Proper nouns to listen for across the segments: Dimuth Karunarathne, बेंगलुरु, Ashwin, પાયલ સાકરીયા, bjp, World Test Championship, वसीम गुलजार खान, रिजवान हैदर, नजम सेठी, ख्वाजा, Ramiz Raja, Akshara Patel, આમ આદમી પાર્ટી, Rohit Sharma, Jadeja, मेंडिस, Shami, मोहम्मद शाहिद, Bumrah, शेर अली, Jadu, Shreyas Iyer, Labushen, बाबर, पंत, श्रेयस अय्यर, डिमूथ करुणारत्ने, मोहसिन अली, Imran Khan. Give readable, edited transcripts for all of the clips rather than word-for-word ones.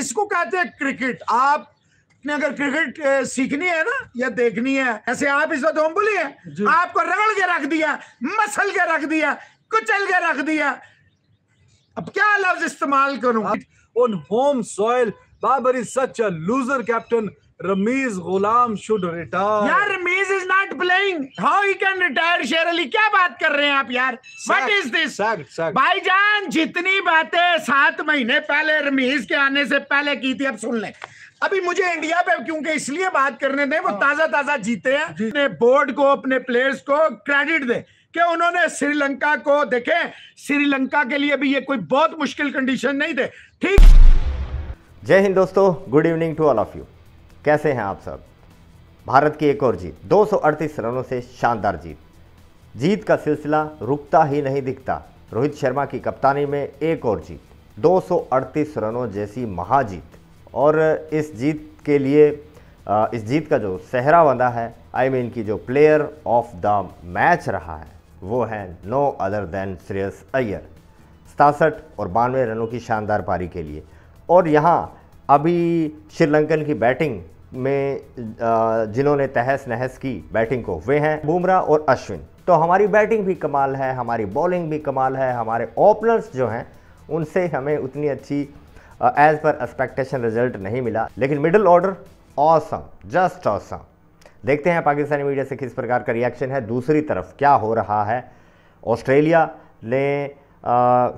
इसको कहते हैं क्रिकेट। आप ने अगर क्रिकेट सीखनी है ना या देखनी है, ऐसे आप इस वक्त होमबुली है, आपको रगड़ के रख दिया, मसल के रख दिया, कुचल के रख दिया, अब क्या लफ्ज इस्तेमाल करूं। On home soil बाबर is such a loser, captain Rameez Ghulam should retire. यार Rameez is not playing, how he can retire शेर अली? क्या बात कर रहे हैं आप यार, व्हाट इज दिस? भाईजान जितनी बातें 7 महीने पहले रमीज के आने से पहले की थी अब सुन लें। अभी मुझे इंडिया पे क्योंकि इसलिए बात करने दें, वो ताजा ताजा जीते हैं, अपने बोर्ड को अपने प्लेयर्स को क्रेडिट दें कि उन्होंने श्रीलंका को, देखें श्रीलंका के लिए भी ये कोई बहुत मुश्किल कंडीशन नहीं थे। ठीक, जय हिंद दोस्तों, good evening to all of you, कैसे हैं आप सब? भारत की एक और जीत, 238 रनों से शानदार जीत का सिलसिला रुकता ही नहीं दिखता। रोहित शर्मा की कप्तानी में एक और जीत, 238 रनों जैसी महाजीत, और इस जीत के लिए इस जीत का जो सेहरा बंधा है, आई मीन की जो प्लेयर ऑफ द मैच रहा है, वो है no other than श्रेयस अय्यर, 67 और 92 रनों की शानदार पारी के लिए। और यहाँ अभी श्रीलंकन की बैटिंग में जिन्होंने तहस नहस की बैटिंग को, वे हैं बुमराह और अश्विन। तो हमारी बैटिंग भी कमाल है, हमारी बॉलिंग भी कमाल है, हमारे ओपनर्स जो हैं उनसे हमें उतनी अच्छी एज पर एक्सपेक्टेशन रिजल्ट नहीं मिला, लेकिन middle order awesome, just awesome. देखते हैं पाकिस्तानी मीडिया से किस प्रकार का रिएक्शन है। दूसरी तरफ क्या हो रहा है, ऑस्ट्रेलिया ने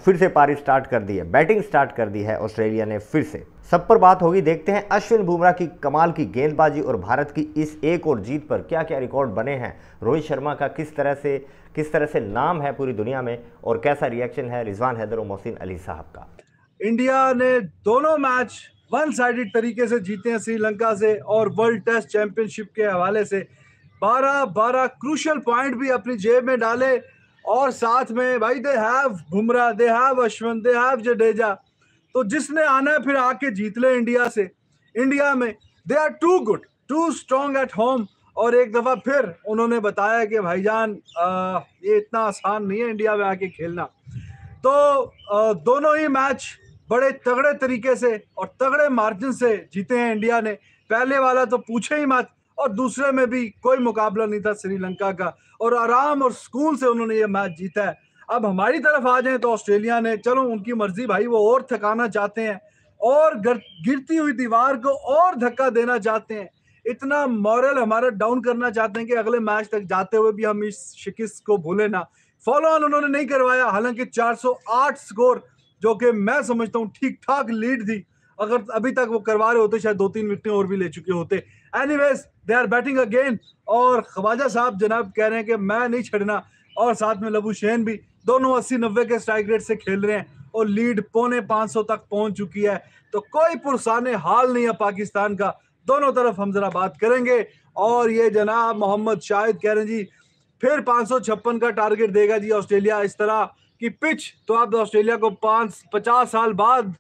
फिर से पारी स्टार्ट कर दी है, बैटिंग स्टार्ट कर दी है ऑस्ट्रेलिया ने फिर से। सब पर बात होगी, देखते हैं अश्विन बुमराह की कमाल की गेंदबाजी और भारत की इस एक और जीत पर क्या क्या रिकॉर्ड बने हैं, रोहित शर्मा का किस तरह से नाम है पूरी दुनिया में, और कैसा रिएक्शन है रिजवान हैदर और मोहसिन अली साहब का। इंडिया ने दोनों मैच वन साइडेड तरीके से जीते हैं श्रीलंका से, और वर्ल्ड टेस्ट चैंपियनशिप के हवाले से 12-12 क्रूशल पॉइंट भी अपनी जेब में डाले, और साथ में भाई they have Bumrah, they have Ashwin, they have Jadeja, तो जिसने आना है फिर आके जीत ले इंडिया से। इंडिया में they are too good, too strong at home, और एक दफ़ा फिर उन्होंने बताया कि भाईजान ये इतना आसान नहीं है इंडिया में आके खेलना। तो दोनों ही मैच बड़े तगड़े तरीके से और तगड़े मार्जिन से जीते हैं इंडिया ने, पहले वाला तो पूछे ही मत, और दूसरे में भी कोई मुकाबला नहीं था श्रीलंका का, और आराम और सुकून से उन्होंने ये मैच जीता है। अब हमारी तरफ आ जाए तो ऑस्ट्रेलिया ने, चलो उनकी मर्जी भाई, वो और थकाना चाहते हैं और गिरती हुई दीवार को और धक्का देना चाहते हैं, इतना मॉरल हमारा डाउन करना चाहते हैं कि अगले मैच तक जाते हुए भी हम इस शिकस्त को भूले ना। फॉलो ऑन उन्होंने नहीं करवाया, हालांकि 408 स्कोर, जो कि मैं समझता हूँ ठीक ठाक लीड थी, अगर अभी तक वो करवा रहे होते शायद 2-3 विकेटें और भी ले चुके होते। Anyways they are batting again, और ख्वाजा साहब जनाब कह रहे हैं कि मैं नहीं छड़ना, और साथ में लबुशेन भी, दोनों 80-90 के स्ट्राइक रेट से खेल रहे हैं, और लीड 450 तक पहुंच चुकी है, तो कोई पुरसाने हाल नहीं है पाकिस्तान का। दोनों तरफ हम जरा बात करेंगे, और ये जनाब मोहम्मद शाहिद कह रहे हैं जी फिर 556 का टारगेट देगा जी ऑस्ट्रेलिया, इस तरह की पिच तो आप ऑस्ट्रेलिया को 50 साल बाद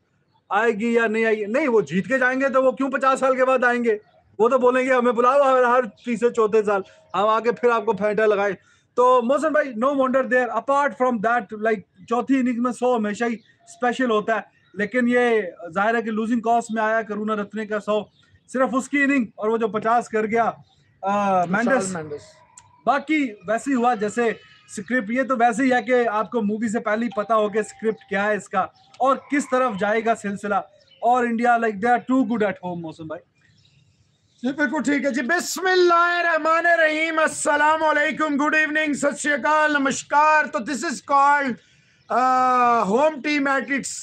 आएगी या नहीं आएगी। नहीं, वो जीत के जाएंगे तो वो क्यों 50 साल के बाद आएंगे, वो तो बोलेंगे हमें बुलाओ हर 3 से 4 साल, हम आके फिर आपको फेंटा लगाए। तो मोहसिन भाई, no wonder there, apart from that like चौथी इनिंग में 100 हमेशा ही स्पेशल होता है, लेकिन ये जाहिर है कि लूजिंग कॉस्ट में आया करुणारत्ने का 100, सिर्फ उसकी इनिंग, और वो जो 50 कर गया मेंडिस, बाकी वैसे ही हुआ जैसे स्क्रिप्ट। ये तो वैसे ही है कि आपको मूवी से पहले ही पता हो कि स्क्रिप्ट क्या है इसका और किस तरफ जाएगा सिलसिला, और India like they are too good at home. मौसम भाई जी बिल्कुल ठीक है जी, बिस्मिल्लाहिर्रहमानिर्रहीम, अस्सलाम वालेकुम, गुड इवनिंग, सत श्री अकाल, नमस्कार। तो this is called home team at its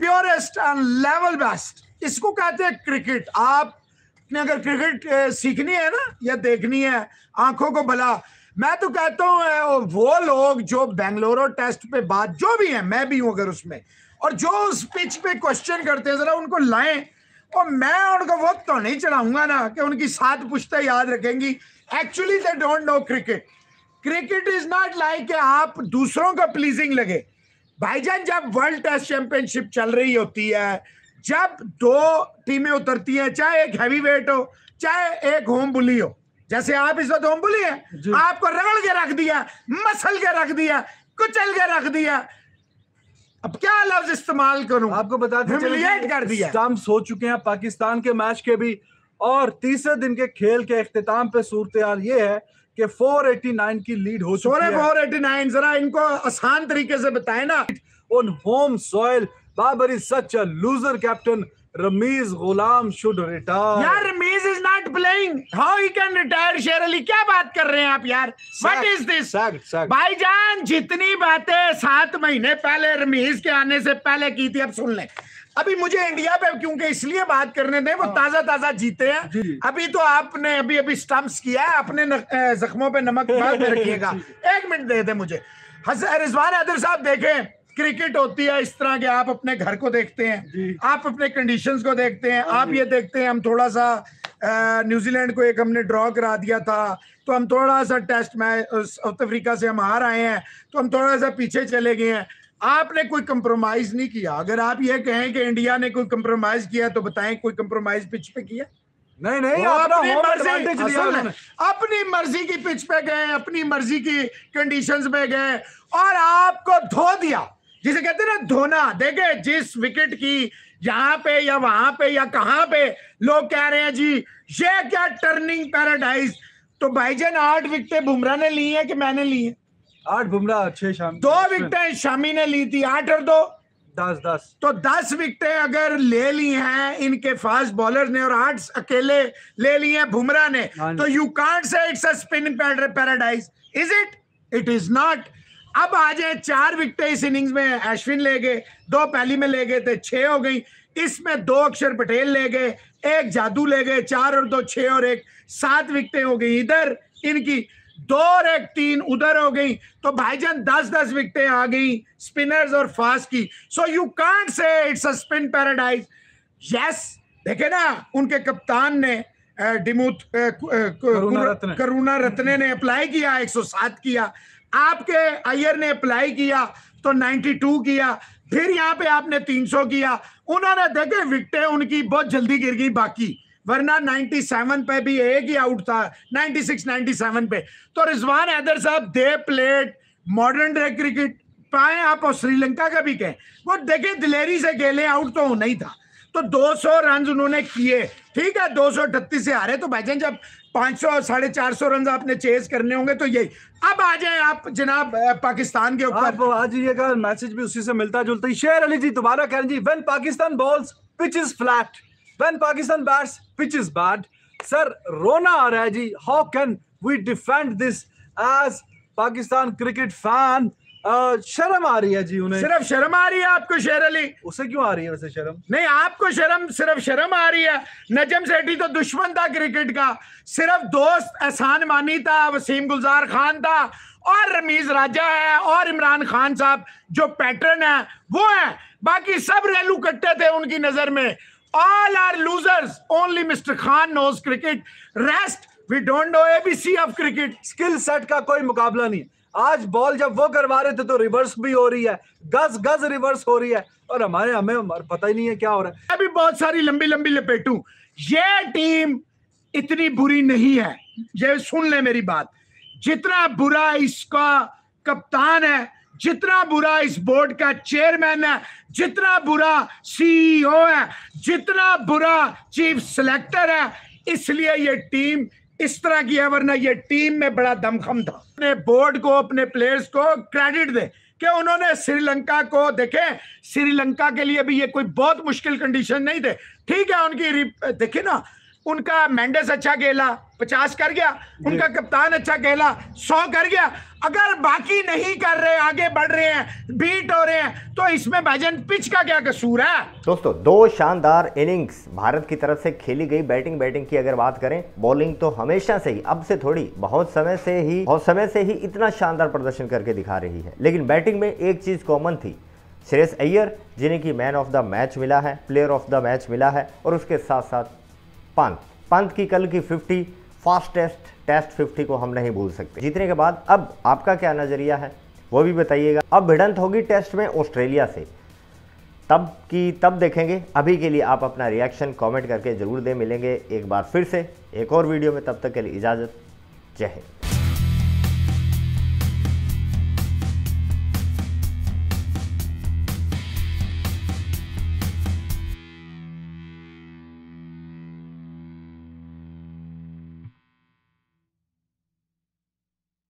purest and level best, इसको कहते हैं क्रिकेट। आप ने अगर क्रिकेट सीखनी है ना या देखनी है, आंखों को भला, मैं तो कहता हूँ वो लोग जो बेंगलुरु टेस्ट पे बात जो भी है, मैं भी हूँ अगर उसमें, और जो उस पिच पे क्वेश्चन करते हैं जरा उनको लाएं, और मैं उनको वो तो नहीं चढ़ाऊंगा ना कि उनकी 7 पुश्तें याद रखेंगी। Actually they don't know cricket, cricket is not like कि आप दूसरों का प्लीजिंग लगे। भाईजान जब वर्ल्ड टेस्ट चैंपियनशिप चल रही होती है, जब 2 टीमें उतरती हैं, चाहे एक हैवी वेट हो चाहे एक होम बुली हो, जैसे आप इस वक्त होमबुली है, आपको रगड़ के रख दिया, मसल के रख दिया, कुचल के रख दिया, अब क्या लफ्ज इस्तेमाल करूं, आपको बता दूं ह्यूमिलिएट कर दिया। स्टम्प्स हो चुके हैं पाकिस्तान के मैच के भी, और तीसरे दिन के खेल के अख्तिताम पे सूरत-ए-हाल ये है कि 489 की लीड हो चुकी है। 489 जरा इनको आसान तरीके से बताएं ना। On home soil बाबर is such a loser, captain Rameez Ghulam should retire. यार Rameez is not playing, how he can retire? शेर अली क्या बात कर रहे हैं आप यार, व्हाट इज दिस? भाईजान जितनी बातें 7 महीने पहले रमीज के आने से पहले की थी अब सुन लें। अभी मुझे इंडिया पे क्योंकि इसलिए बात करने दें, वो ताजा ताजा जीते हैं जी। अभी तो आपने अभी अभी स्टंप्स किया है, अपने जख्मों पे नमक बाद में रखिएगा। 1 मिनट दे दे मुझे। रिजवान हैदर साहब देखें क्रिकेट होती है इस तरह के, आप अपने घर को देखते हैं, आप अपने कंडीशंस को देखते हैं, आप ये देखते हैं हम थोड़ा सा न्यूजीलैंड को एक हमने ड्रॉ करा दिया था, तो हम थोड़ा सा टेस्ट मैच साउथ अफ्रीका से हम हार आए हैं तो हम थोड़ा सा पीछे चले गए हैं। आपने कोई कंप्रोमाइज नहीं किया। अगर आप ये कहें कि इंडिया ने कोई कंप्रोमाइज किया तो बताएं कोई कंप्रोमाइज पिच पे किया? नहीं नहीं, अपनी मर्जी की पिच पे गए, अपनी मर्जी की कंडीशंस पे गए और आपको धो दिया, जिसे कहते हैं ना धोना। देखे जिस विकेट की यहाँ पे या वहां पे या कहाँ पे लोग कह रहे हैं जी ये क्या टर्निंग पैराडाइज, तो भाईजान 8 विकेटें बुमराह ने ली है कि मैंने ली है? 8 बुमराह, 6 शामी। 2 विकेटें शामी ने ली थी, 8 और 2 10 10 तो 10 विकेटें अगर ले ली हैं इनके फास्ट बॉलर ने और 8 अकेले ले लिए हैं बुमराह ने, तो you can't say it's a spin paradise, is it? It is not. अब आ जाए 4 विकेटें इस इनिंग्स में अश्विन ले गए, 2 पहली में ले गए थे 6 हो गई, इसमें 2 अक्षर पटेल ले गए, 1 जादू ले गए, 4 और 2 6 और 1 7 विकेटें हो गई इधर इनकी, 2 और 1 3 उधर हो गई, तो भाईजान 10 10 विकेटें आ गई स्पिनर्स और फास्ट की। So you can't say it's a spin paradise. Yes देखे ना उनके कप्तान ने डिमूथ करुणारत्ने ने अप्लाई किया, 107 किया, आपके अय्यर ने अप्लाई किया तो 92 किया, फिर यहाँ पे आपने 300 किया। उन्होंने देखे विकेटें उनकी बहुत जल्दी गिर गई बाकी, वरना 97 पे भी 1 ही आउट था, 96 97 पे। तो रिजवान हैदर साहब they played modern day cricket पाए आप, और श्रीलंका का भी कहें वो देखे दिलेरी से खेले, आउट तो होना ही था। तो 200 रन उन्होंने किए, ठीक है 238 से हारे, तो भाईजान जब 500 450 रन आपने चेस करने होंगे तो यही। अब आ जाए आप जनाब पाकिस्तान के ऊपर, आज ये का मैसेज भी उसी से मिलता जुलता ही। शेर अली जी दोबारा कह रहे जी, when Pakistan bowls pitch is flat, When Pakistan bats, pitch is bad. Sir, रोना आ रहा है जी, how can we defend this as Pakistan cricket fan? शर्म आ रही है जी उन्हें, सिर्फ शर्म आ रही है आपको शेर अली। उसे क्यों आ रही है वैसे शर्म? नहीं आपको शर्म, सिर्फ शर्म आ रही है। नजम सेठी तो दुश्मन था क्रिकेट का, सिर्फ दोस्त एहसान मानी था, वसीम गुलजार खान था, और रमीज राजा है और इमरान खान साहब जो पैटर्न है वो है, बाकी सब रेलू कट्टे थे उनकी नजर में। All are losers. Only Mr. Khan knows cricket. Rest we don't know ABC of cricket. Skill set का कोई मुकाबला नहीं। आज बॉल जब वो करवा रहे थे तो रिवर्स भी हो रही है, गज गज रिवर्स हो रही है, और हमें पता ही नहीं है क्या हो रहा है। अभी बहुत सारी लंबी लंबी लपेटू, ये टीम इतनी बुरी नहीं है, ये सुन ले मेरी बात, जितना बुरा इसका कप्तान है, जितना बुरा इस बोर्ड का चेयरमैन है, जितना बुरा सीईओ है, जितना बुरा चीफ सिलेक्टर है, इसलिए ये टीम इस तरह की है, वरना ये टीम में बड़ा दमखम था। अपने बोर्ड को, अपने प्लेयर्स को क्रेडिट दे कि उन्होंने श्रीलंका को, देखे श्रीलंका के लिए भी ये कोई बहुत मुश्किल कंडीशन नहीं थे, ठीक है उनकी देखे ना, उनका मेंडेस अच्छा खेला, 50 कर गया, उनका कप्तान अच्छा खेला, 100 कर गया। अगर बाकी नहीं कर रहे, आगे बढ़ रहे हैं, बीट हो रहे हैं, तो इसमें भाईजान पिच का क्या कसूर है? दोस्तों 2 शानदार इनिंग्स भारत की तरफ से खेली गई। बैटिंग की अगर बात करें, बॉलिंग तो हमेशा से ही, अब से थोड़ी, बहुत समय से ही इतना शानदार प्रदर्शन करके दिखा रही है, लेकिन बैटिंग में एक चीज कॉमन थी, श्रेयस अय्यर जिन्हें की मैन ऑफ द मैच मिला है, प्लेयर ऑफ द मैच मिला है, और उसके साथ साथ पंत की कल की 50 फास्ट टेस्ट 50 को हम नहीं भूल सकते। जीतने के बाद अब आपका क्या नजरिया है वो भी बताइएगा। अब भिड़ंत होगी टेस्ट में ऑस्ट्रेलिया से, तब देखेंगे। अभी के लिए आप अपना रिएक्शन कमेंट करके जरूर दें। मिलेंगे एक बार फिर से एक और वीडियो में, तब तक के लिए इजाजत, जय हिंद।